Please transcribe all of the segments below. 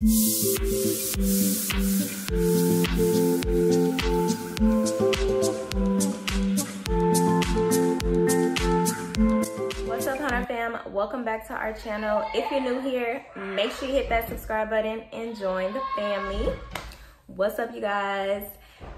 What's up, Hunter fam? Welcome back to our channel. If you're new here, make sure you hit that subscribe button and join the family. What's up, you guys?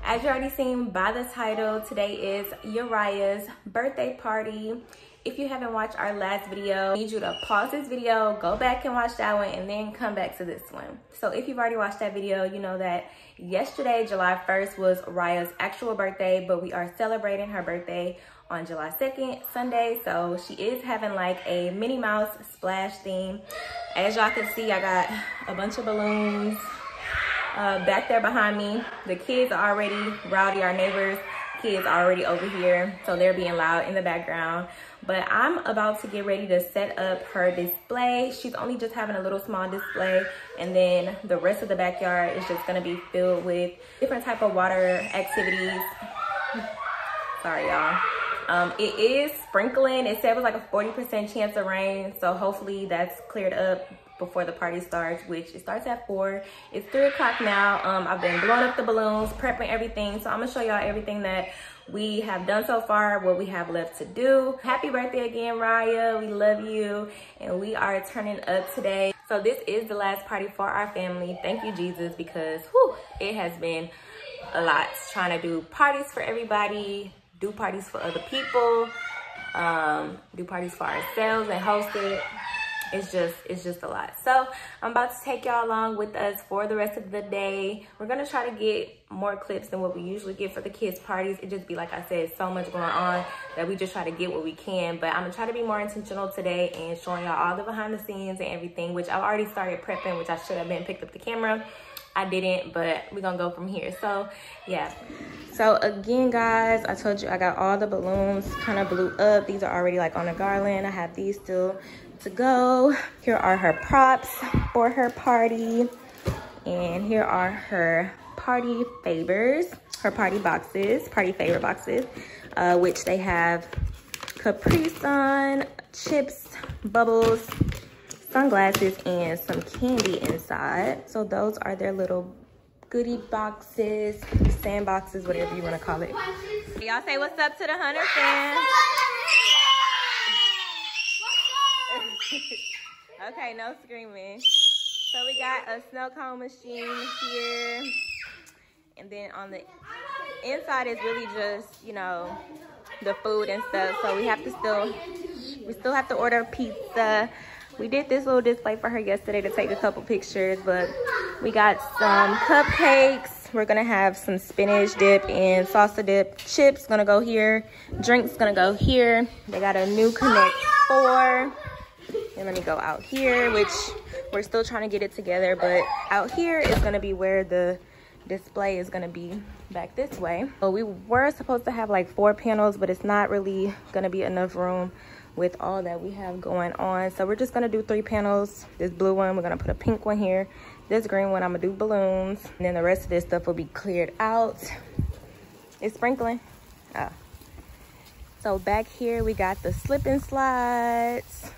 As you already seen by the title, today is Yuriah's birthday party. If you haven't watched our last video, I need you to pause this video, go back and watch that one, and then come back to this one. So if you've already watched that video, you know that yesterday, July 1st, was Raya's actual birthday, but we are celebrating her birthday on July 2nd, Sunday. So she is having like a Minnie Mouse splash theme. As y'all can see, I got a bunch of balloons back there behind me. The kids are already rowdy, our neighbors. Kids already over here, so they're being loud in the background. But I'm about to get ready to set up her display. She's only just having a little small display, and then the rest of the backyard is just gonna be filled with different type of water activities. Sorry, y'all. It is sprinkling. It said it was like a 40% chance of rain, so hopefully that's cleared up before the party starts, which it starts at 4. It's 3 o'clock now. I've been blowing up the balloons, prepping everything. So I'm gonna show y'all everything that we have done so far, what we have left to do. Happy birthday again, Raya. We love you. And we are turning up today. So this is the last party for our family. Thank you, Jesus, because whew, it has been a lot trying to do parties for everybody, do parties for other people, do parties for ourselves and host it. It's just a lot. So I'm about to take y'all along with us for the rest of the day. We're gonna try to get more clips than what we usually get for the kids' parties. It just be, like I said, so much going on that we just try to get what we can. But I'm gonna try to be more intentional today and showing y'all all the behind the scenes and everything, which I've already started prepping, which I should have been picked up the camera. I didn't, but we're gonna go from here. So yeah, so again, guys, I told you I got all the balloons kind of blew up. These are already like on a garland. I have these still to go. Here are her props for her party, and here are her party favors, her party boxes, party favorite boxes, which they have Capri Sun, chips, bubbles, sunglasses, and some candy inside. So those are their little goodie boxes, sand boxes, whatever you want to call it. Y'all say what's up to the Hunter fans. Okay, no screaming. So we got a snow cone machine here. And then on the inside is really just, you know, the food and stuff. So we still have to order pizza. We did this little display for her yesterday to take a couple pictures, but we got some cupcakes. We're gonna have some spinach dip and salsa dip. Chips gonna go here. Drinks gonna go here. They got a new Connect 4. And let me go out here, which we're still trying to get it together, but out here is gonna be where the display is gonna be, back this way. So we were supposed to have like 4 panels, but it's not really gonna be enough room with all that we have going on. So we're just gonna do 3 panels. This blue one, we're gonna put a pink one here. This green one, I'm gonna do balloons. And then the rest of this stuff will be cleared out. It's sprinkling. Oh. So back here, we got the slip and slides.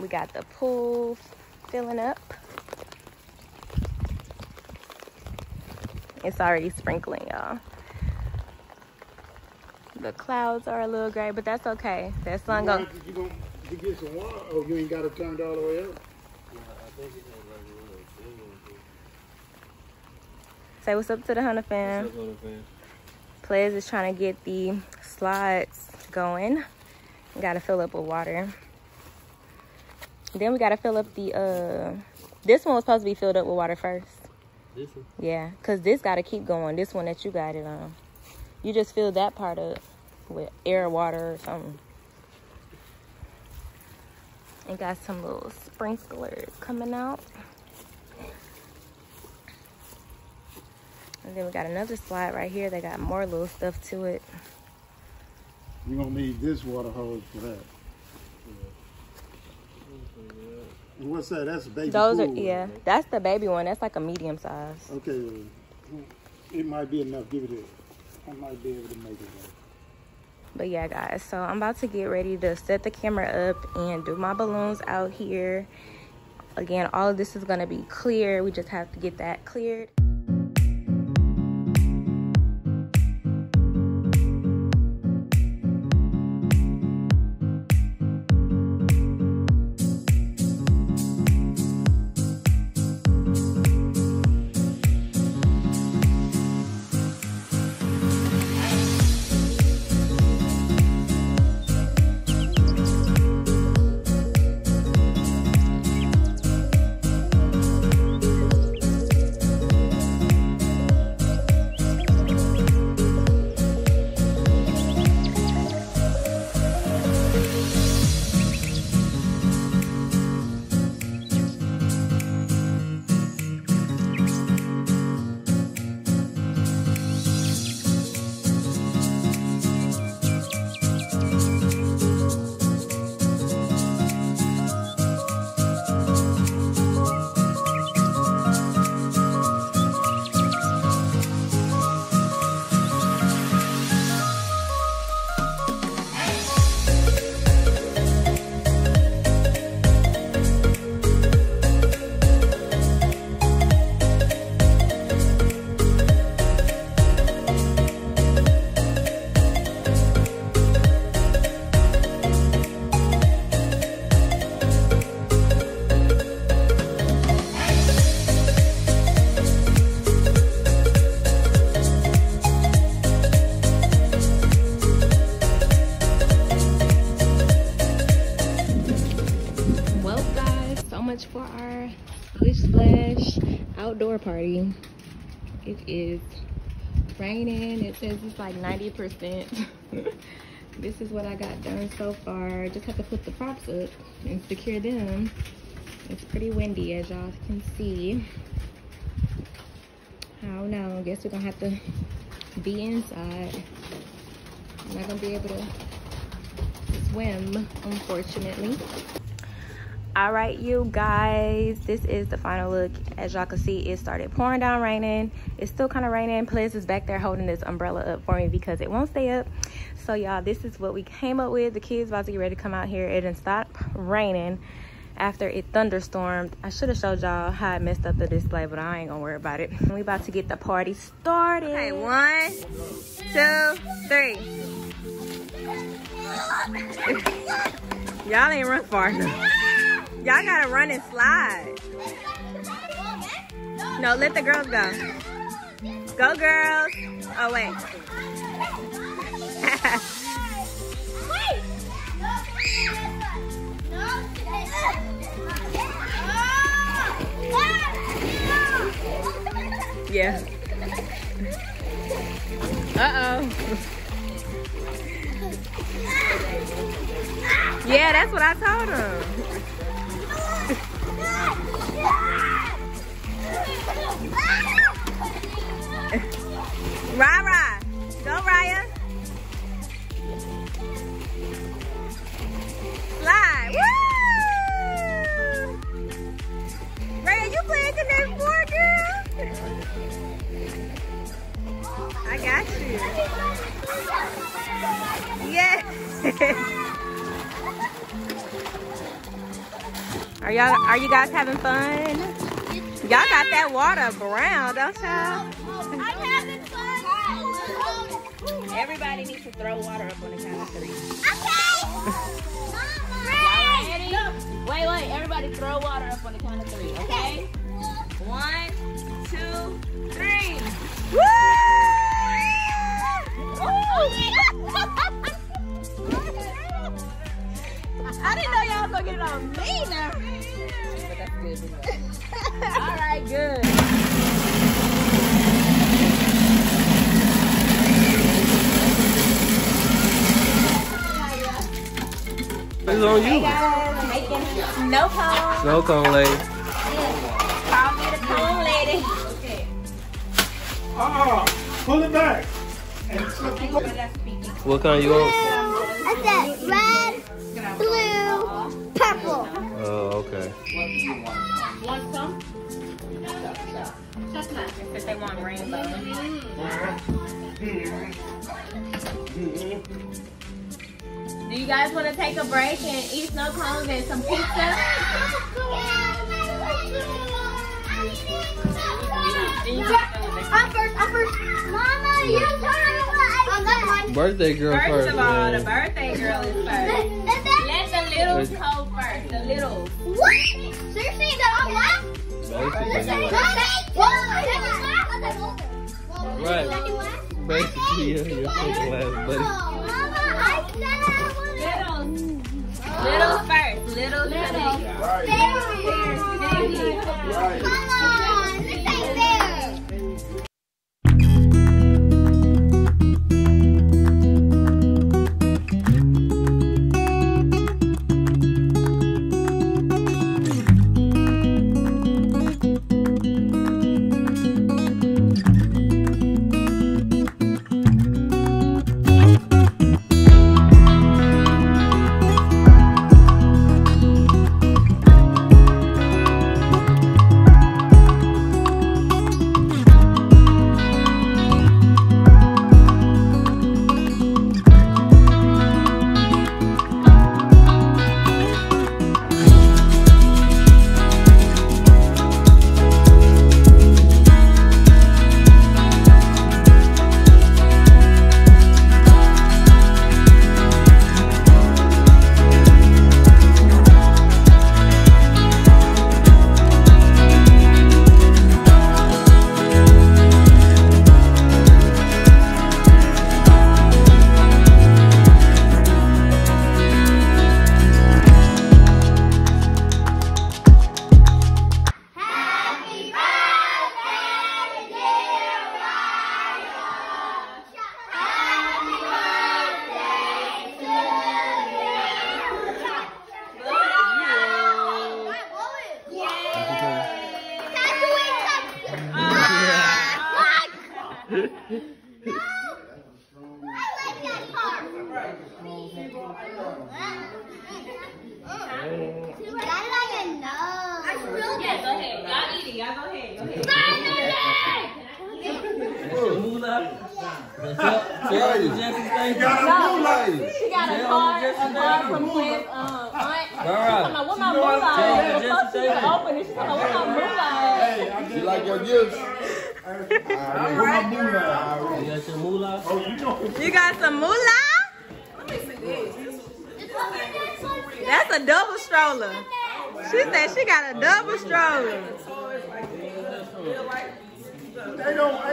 We got the pool filling up. It's already sprinkling, y'all. The clouds are a little gray, but that's okay. That sun gonna... You gonna get some water? Oh, you ain't got it turned all the way up? Yeah, I think it's right. Say what's up to the Hunter fam. What's up, Hunter fam? Ples is trying to get the slides going. We gotta fill up with water. Then we gotta fill up the, this one was supposed to be filled up with water first. This one? Yeah, because this gotta keep going. This one that you got it on. You just fill that part up with air, water, or something. And got some little sprinklers coming out. And then we got another slide right here. They got more little stuff to it. You're gonna need this water hose for that. What's that? That's a baby. Those pool. Are, yeah, right? That's the baby one. That's like a medium size. Okay, it might be enough. Give it a, I might be able to make it work. But yeah, guys, so I'm about to get ready to set the camera up and do my balloons out here Again, all of this is gonna be clear. We just have to get that cleared. For our Plish Splash outdoor party. It is raining. It says it's like 90%. This is what I got done so far. Just have to put the props up and secure them. It's pretty windy, as y'all can see. I don't know. I guess we're gonna have to be inside. I'm not gonna be able to swim, unfortunately. All right, you guys, this is the final look. As y'all can see, it started pouring down, raining. It's still kind of raining. Ples is back there holding this umbrella up for me because it won't stay up. So y'all, this is what we came up with. The kids about to get ready to come out here. It didn't stop raining after it thunderstormed. I should have showed y'all how I messed up the display, but I ain't gonna worry about it. We about to get the party started. Okay, 1, 2, 3. Y'all ain't run far enough. Y'all gotta run and slide. No, let the girls go. Go, girls. Oh, wait. Yeah. Uh-oh. Yeah, that's what I told them. Rara, go Raya. Slide. Woo! Raya, you playing connect 4, girl? I got you. Yes. Are you guys having fun? Y'all got that water brown, don't y'all? I'm having fun. Everybody needs to throw water up on the count of 3. Okay. Y'all ready? Wait, wait. Everybody throw water up on the count of 3, okay? 1, 2, 3. Woo! I didn't know y'all was gonna get it on me now. But that's good. All right, good. It's on you. Hey guys, making snow cone. Snow cone lady. Call me the cone lady. Okay. Pull it back. What kind you want? I said red, blue, purple. Oh, okay. What do you want? Want some? Chestnut. If they want rainbow. Do you guys want to take a break and eat snow cones and some pizza? I'm first. Mama, you turn. Birthday girl first. First of all, the birthday girl is first. Let the littles go first. The littles. What? Seriously, that I'm last? Right. Basically, you're second last, buddy. Mama, I said I wanted. Littles first. Littles first. Come on.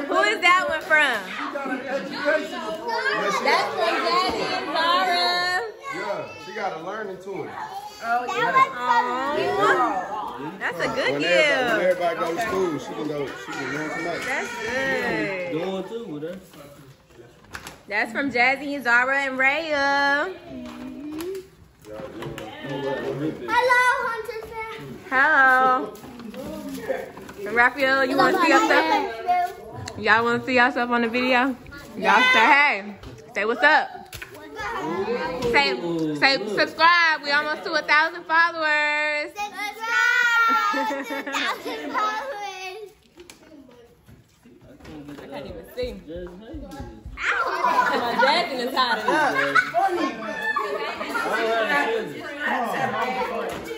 Who is that one from? That's from Jazzy and Zara. Yeah, she got a learning to it. Oh, yeah. That's a good gift. Everybody go to school, she can learn tonight. That's good. Doing too with her. That's from Jazzy and Zara and Raya. Hello, Hunter. And Raphael, you want to see yourself? Y'all want to see yourself on the video? Y'all say hey. Say what's up. Say subscribe. We almost to 1,000 followers. Subscribe to 1,000 followers. I can't even see. My jacket is hot enough. I just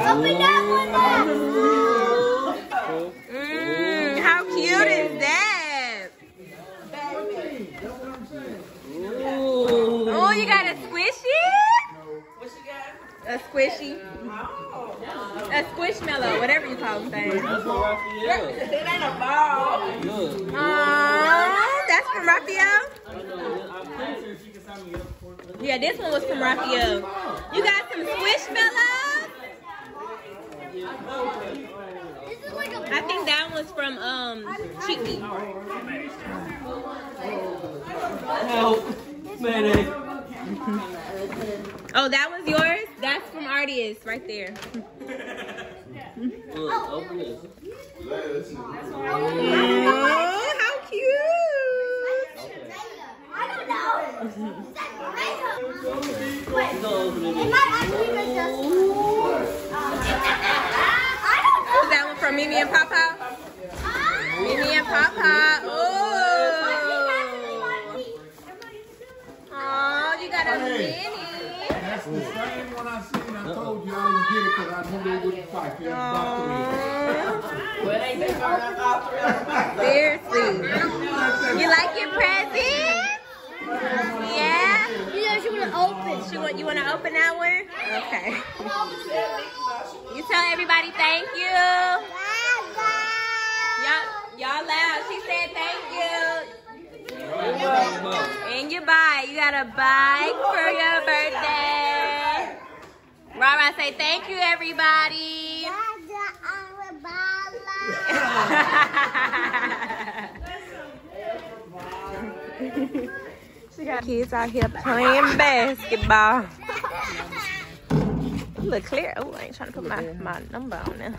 Open that one up. How cute is that? Oh, you got a squishy? What you got? A squishy. A squishmallow, whatever you call the thing. It ain't a ball. That's from Raphael? Yeah, this one was from Raphael. You got some squishmallows? I think that one's from Cheeky. Help, Minnie. Oh, that was yours? That's from Artie right there. Oh, how cute! Is that one from Mimi and Pop-Pop? Mimi and Pop-Pop. Oh, you got a mini. The same one I seen, I told you I didn't get it because I knew they wouldn't fight. There's about three of them. Well, they say about three of them. Seriously. You like your present? Yeah? You know she want to open. You want to open that one? Okay. You tell everybody thank you. Y'all loud. She said thank you. And you buy. You got a bike for your birthday. Rara, say thank you, everybody. She got kids out here playing basketball. Look clear. Oh, I ain't trying to put my number on there.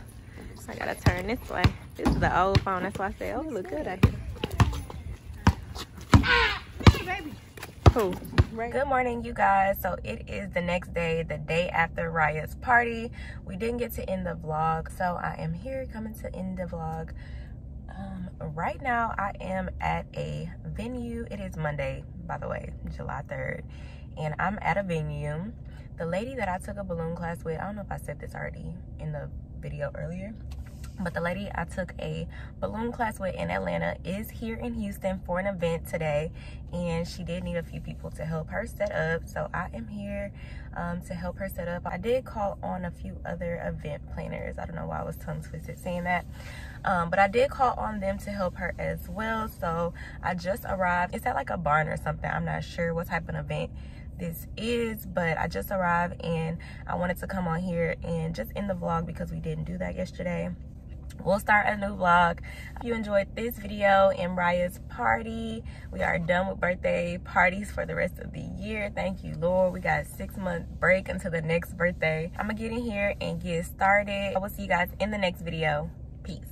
I gotta turn this way. This is the old phone. That's why I say, oh, look good out here. Cool. Right. Good morning, you guys. So it is the next day, the day after Raya's party. We didn't get to end the vlog, so I am here coming to end the vlog. Right now I am at a venue. It is Monday, by the way, July 3rd, and I'm at a venue. The lady that I took a balloon class with, I don't know if I said this already in the video earlier, but the lady I took a balloon class with in Atlanta is here in Houston for an event today, and she did need a few people to help her set up, so I am here to help her set up. I did call on a few other event planners. I don't know why I was tongue twisted saying that, but I did call on them to help her as well. So I just arrived. It's at like a barn or something. I'm not sure what type of event this is, but I just arrived and I wanted to come on here and just end the vlog because we didn't do that yesterday. We'll start a new vlog. If you enjoyed this video and Raya's party, we are done with birthday parties for the rest of the year. Thank you, Lord. We got a 6-month break until the next birthday. I'm gonna get in here and get started. I will see you guys in the next video. Peace.